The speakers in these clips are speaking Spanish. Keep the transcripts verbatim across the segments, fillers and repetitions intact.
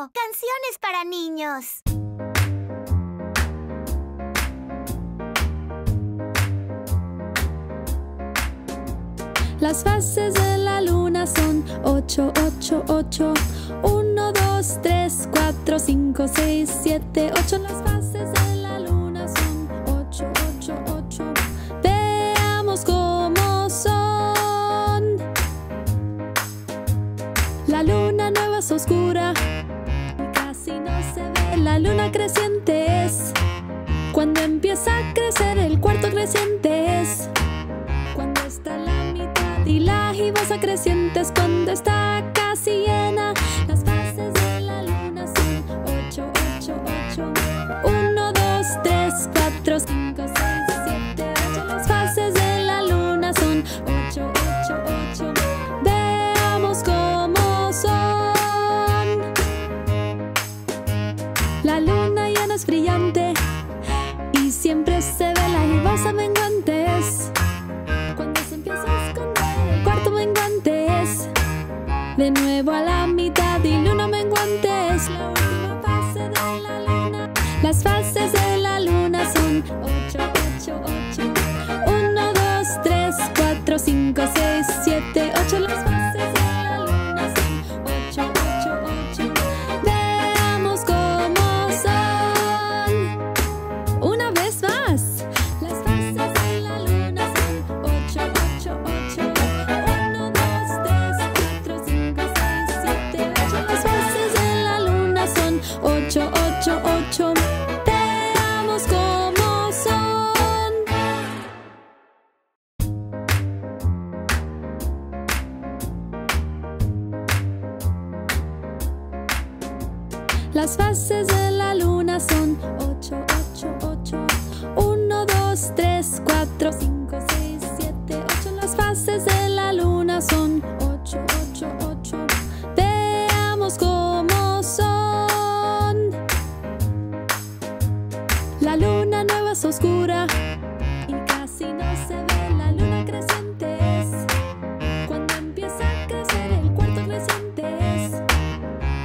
verano. Canciones para niños. Las fases de la luna son ocho, ocho, ocho. Uno, dos, tres, cuatro, cinco, seis, siete, ocho. Las fases de la luna son ocho, ocho, ocho. Veamos cómo son. La luna nueva es oscura, casi no se ve. La luna creciente es cuando empieza a crecer. El cuarto creciente es cuando está la mitad. Y la gibosa creciente es cuando está casi llena. Las fases de la luna son ocho, ocho, ocho. Uno, dos, tres, cuatro, cinco, seis, siete, ocho. Las fases de la luna son ocho, ocho, ocho. Veamos cómo son. La luna ya no es brillante y siempre se ve. La gibosa menguante es cuando se empieza a esconder. De nuevo a la mitad y luna menguante es la última fase de la luna. Las fases de la luna son ocho, ocho, ocho. Uno, dos, tres, cuatro, cinco, seis, siete, ocho. Las fases de la luna son ocho, ocho, ocho. Veamos cómo son. Una vez más. Las fases de la luna son ocho, ocho, ocho. Ocho, ocho, ocho. Veamos cómo son. Las fases de la luna son ocho, ocho, ocho. Uno, dos, tres, cuatro, cinco, seis, siete, ocho. Las fases de la luna son ocho, ocho, ocho. Veamos cómo son. La luna nueva es oscura y casi no se ve. La luna creciente es cuando empieza a crecer. El cuarto creciente es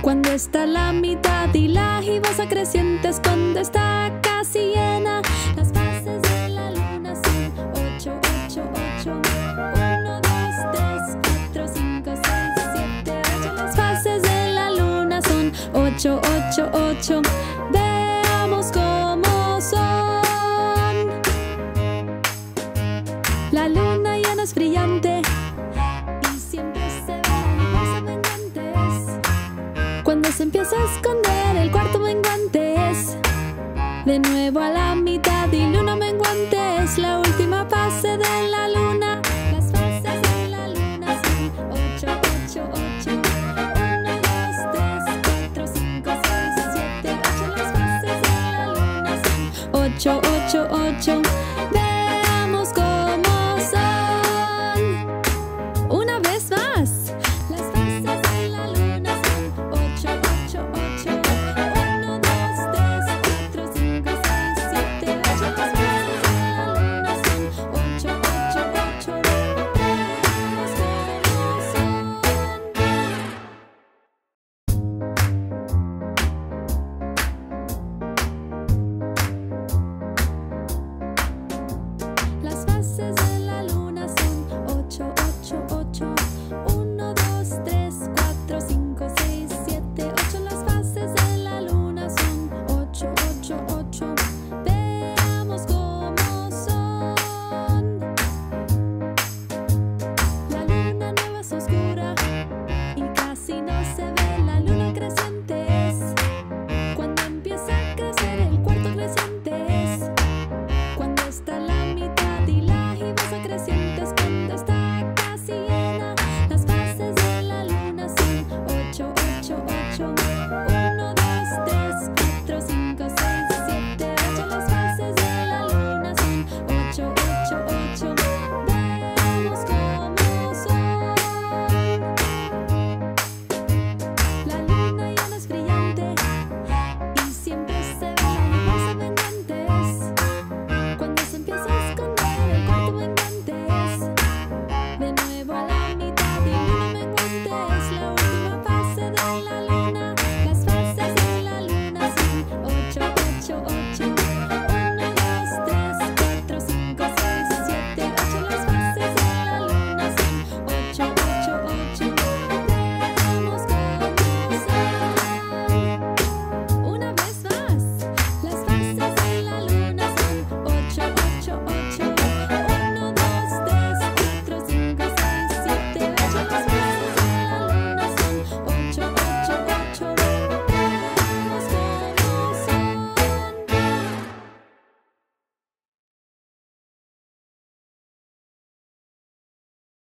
cuando está a la mitad. Y la gibosa creciente es cuando está casi llena. Las fases de la luna son ocho, ocho, ocho. Uno, dos, tres, cuatro, cinco, seis, siete, ocho. Las fases de la luna son ocho, ocho, ocho. Veamos cómo son. La luna ya no es brillante y siempre se ve. La menguante es cuando se empieza a esconder. El cuarto menguante es de nuevo a la mitad y luna menguante es la última fase de la luna. Las fases de la luna son ocho, ocho, ocho. Ocho, ocho, ocho.